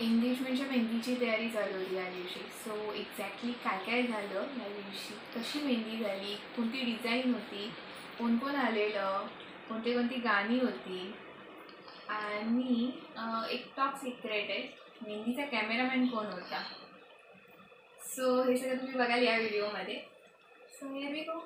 English म्हणजे मेहंदीची तयारी झाली या दिवशी। सो एक्झॅक्टली काय काय झालं या दिवशी, कशी मेहंदी झाली, कोणती डिझाइन होती, कोण कोण आलेलं, कोणती कोणती गाणी होती आणि एक टॉप सिक्रेट आहे मेहंदीचा कॅमेरामॅन कोण होता। सो हे सगळं तुम्ही बघाल या व्हिडिओमध्ये। So here we go.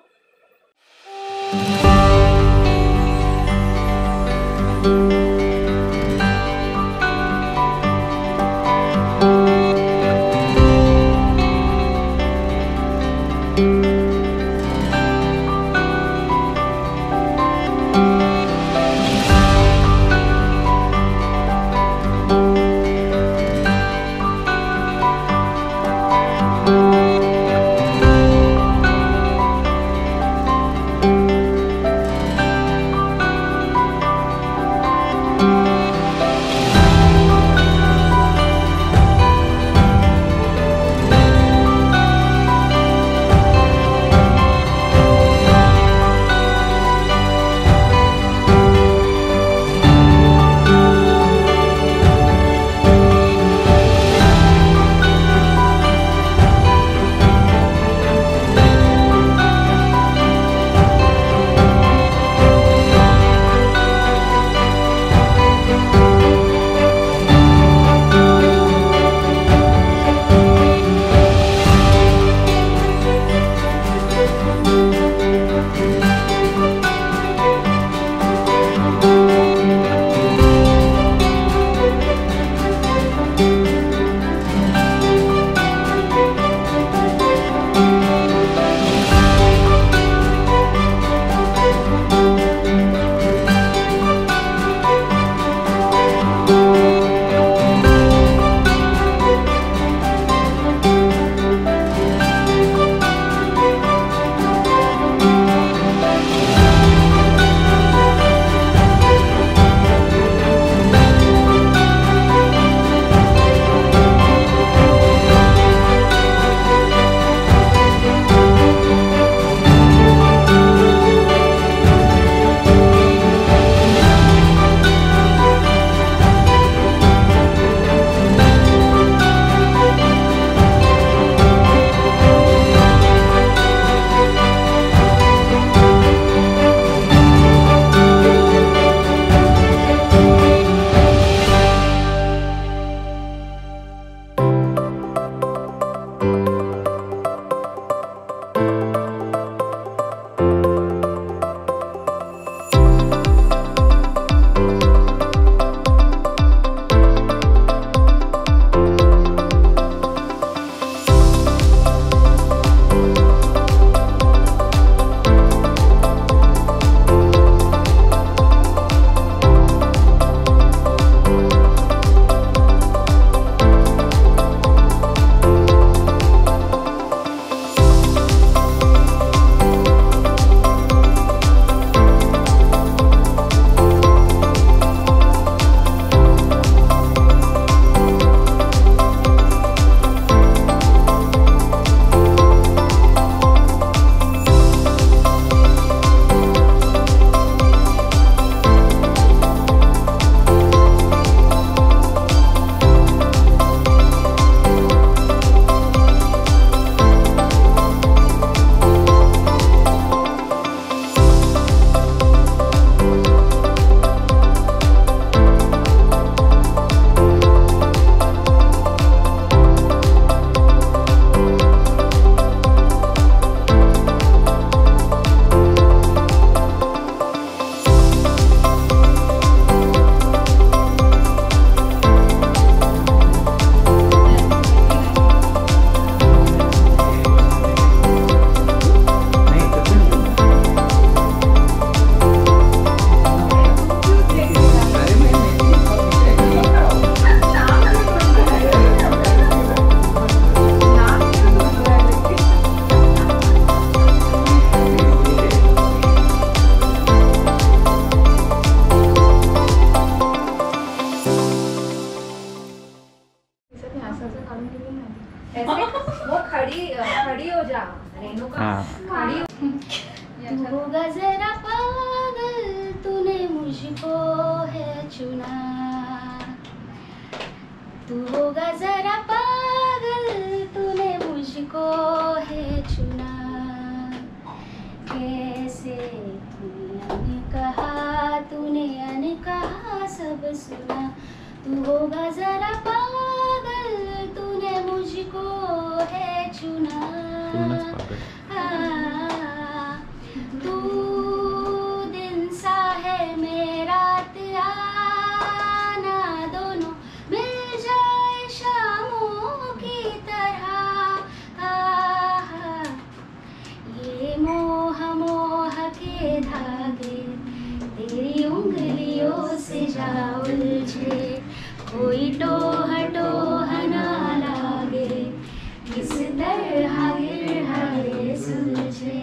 तू होगा जरा पागल, तूने मुझको है चुना। तू होगा जरा पागल, तूने मुझको है चुना। कैसे तूने अन कहा, तूने अन कहा सब सुना। तू होगा जरा पागल, तूने मुझको है चुना। तू दिन सा है मेरा, तेरा दोनों मिल जाए शामों की तरह। ये मोह मोह के धागे तेरी उंगलियों से जा उलझे। कोई टोह टोह ना लागे, किस तरह गिर है सुलझे।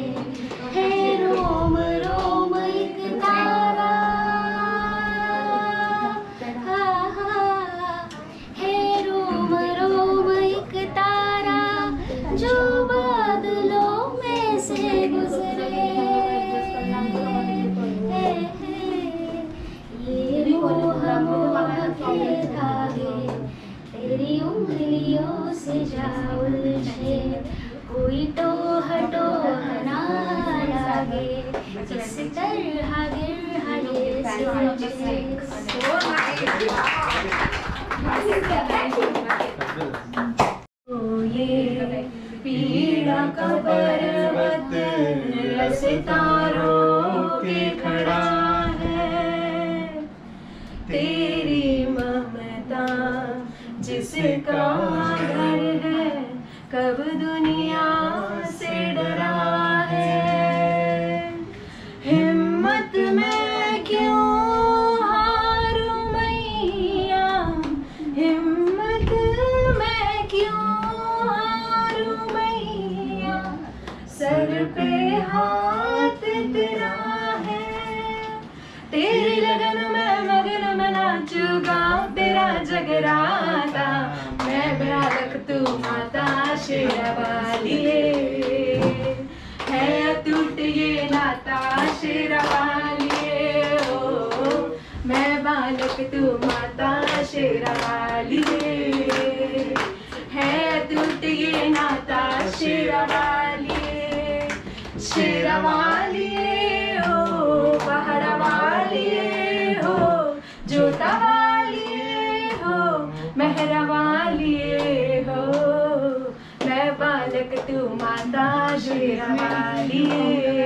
तेरी उंगलियों से जा उलझे, कोई टोह टोह ना लागे, किस तरह गिर है। ओ ये पीड़ा का पर्वत सितारों के खड़ा है। तेरी ममता जिसका घर है, कब दुनिया से डरा है। हिम्मत में क्यों हारूं मैया, हिम्मत में क्यों हारूं मैया। सर पे हाथ तेरा है, तेरी लगन में मगन में नाचूंगा। तेरा जगरा तू माता शेरा वाली है, अटूट ये नाता शेरा वाली। ओ मैं बालक तू माता शेरा वाली है, अटूट ये नाता शेरा वाली। शेरा वाली हो, पहाड़ा वाली हो, जोता वाली हो, मेहरा वाली हो। मैं बालक तू माता शेरा वाली।